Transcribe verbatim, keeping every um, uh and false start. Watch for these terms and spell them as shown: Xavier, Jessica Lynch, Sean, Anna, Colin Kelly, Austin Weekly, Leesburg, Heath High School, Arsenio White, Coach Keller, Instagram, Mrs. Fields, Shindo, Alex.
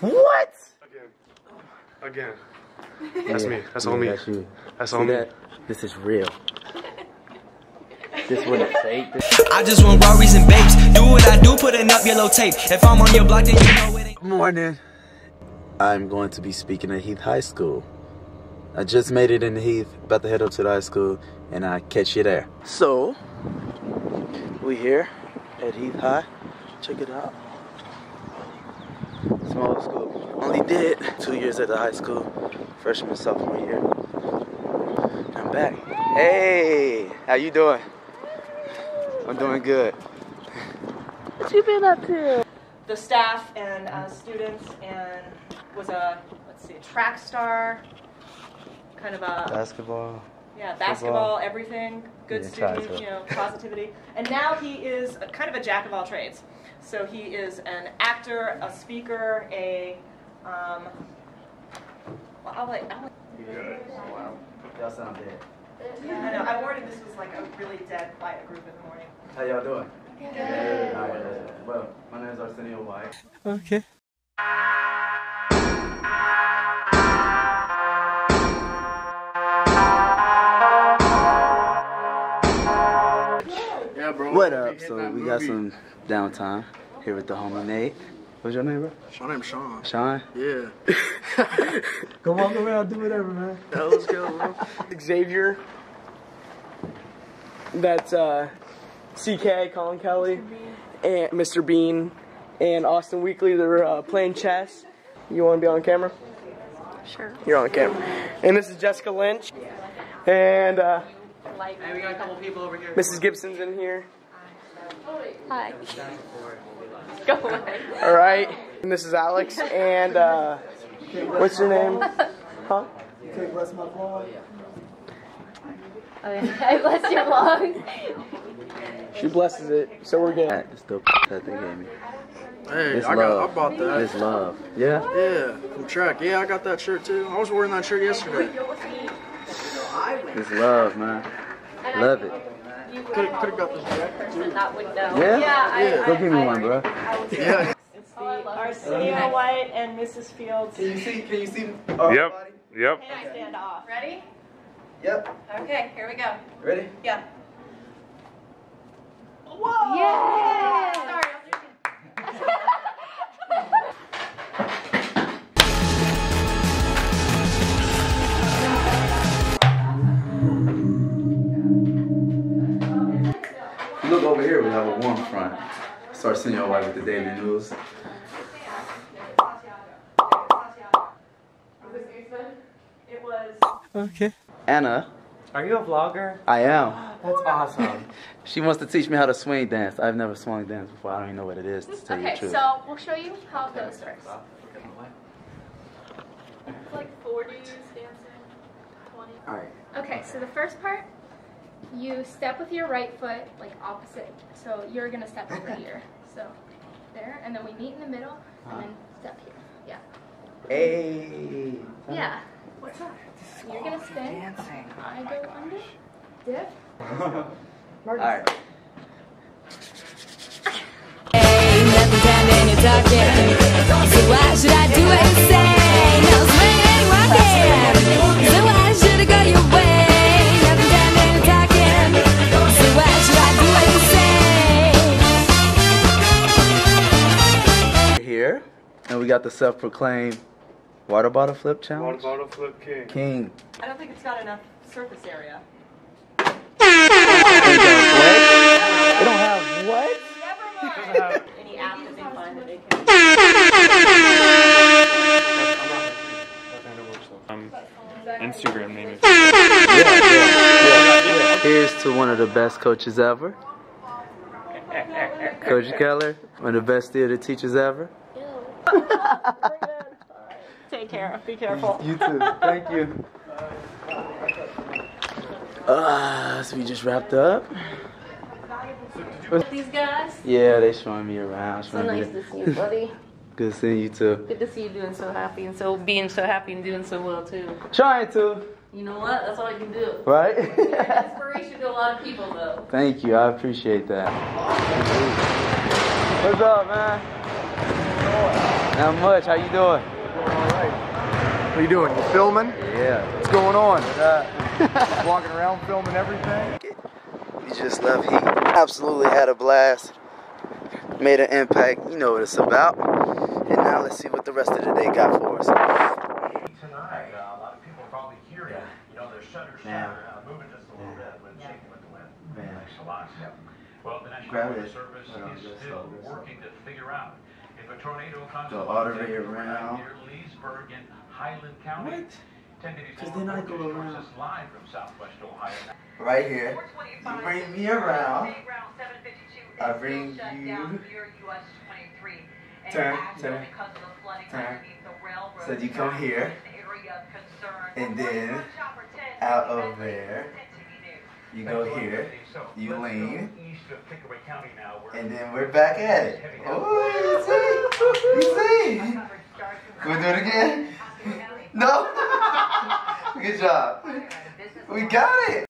What? Again. Again. That's yeah. me. That's yeah, all me. That's, you. That's all that? me. This is real. This wouldn't fake. I just want Rory's and babes. Do what I do, putting up yellow tape. If I'm on your block, then you know it ain't. Good morning. I'm going to be speaking at Heath High School. I just made it in Heath, about to head up to the high school, and I catch you there. So, we here at Heath High. Check it out. Small school. Only did two years at the high school, freshman, sophomore year. I'm back. Hey, how you doing? I'm doing good. What you been up to? The staff and uh, students, and was a let's see, a track star. Kind of a basketball. Yeah, basketball, football. Everything. Good yeah, student, you know, positivity. And now he is a, kind of a jack of all trades. So he is an actor, a speaker, a. Um, well, I'll like. I'll... Good. Oh, wow. Y'all sound dead. I know. I worried this was like a really dead, quiet group in the morning. How y'all doing? Good. Good. All right. Well, my name is Arsenio White. Okay. What up? So we got some downtime here with the homie Nate. What's your name, bro? My name's Sean. Sean? Yeah. Go walk around, do whatever, man. Yeah, let's go, bro. Xavier. That's uh, C K, Colin Kelly, and Mister Bean, and Austin Weekly. They're uh, playing chess. You want to be on camera? Sure. You're on camera. And this is Jessica Lynch. And uh, hey, we got a couple people over here. Missus Gibson's in here. Hi. Go away. All right. And this is Alex. And uh, what's your name? Huh? Can't bless my vlog. I bless your vlog. She blesses it, so we're good. It's dope that they gave me. Hey, I, got, I bought that. It's love. Yeah? Yeah. From track. Yeah, I got that shirt too. I was wearing that shirt yesterday. It's love, man. Love it. Could have got this jacket too. Yeah? Yeah. yeah. Go give me one, bro. Yeah. It's the Arsenio White and Missus Fields. Can you see? Can you see? Oh, yep. Body? Yep. Can I stand off? Ready? Yep. Okay. Here we go. Ready? Yeah. Whoa! Yeah! Sorry. Over here we have a warm front. Start seeing y'all with the daily news. It was okay. Anna. Are you a vlogger? I am. That's awesome. She wants to teach me how to swing dance. I've never swung dance before. I don't even know what it is, to tell okay, you the truth. Okay, so we'll show you how it goes first. It's like forties dancing, twenty. All right. Okay, so the first part. You step with your right foot, like opposite, so you're going to step over here, so there, and then we meet in the middle, and then step here, yeah. Hey! Yeah. What's up? You're going to spin, dancing. I go under, dip. Alright. Hey, nothing down in your dark day, so why should I do what you say? No swinging my head, so why should I go your way? And we got the self-proclaimed water bottle flip challenge. Water bottle flip king. King. I don't think it's got enough surface area. It don't have what? Never mind. Any app that they find that they can. Um, Instagram name. Yeah, yeah, yeah. Here's to one of the best coaches ever. Coach Keller, one of the best theater teachers ever. Take care. Be careful. You too. Thank you. Uh, so we just wrapped up. These guys? Yeah, they showing me around. Showing so nice me. to see you, buddy. Good seeing you too. Good to see you doing so happy and so being so happy and doing so well too. Trying to. You know what? That's all I can do. Right? Inspiration to a lot of people though. Thank you. I appreciate that. What's up, man? Not much. How you doing? All right. What are you doing? You filming? Yeah. What's going on? Uh, walking around filming everything. You just left Heath. Absolutely had a blast. Made an impact. You know what it's about. And now let's see what the rest of the day got for us. Tonight, uh, a lot of people are probably hearing, you know, their shutters shatter, uh, moving just a little bit when shaking with the wind. Man, thanks a lot. Yeah. Well, the National Weather Service is still working to figure out if a tornado comes around near Leesburg in Highland County. What? Because then I go around. Live from Southwest Ohio. Right here. You bring me around. I bring you. Turn, turn, turn. So you come here. And then out of there. You go here, you lean, and then we're back at it. Oh, you see? You see? Can we do it again? No? Good job. We got it.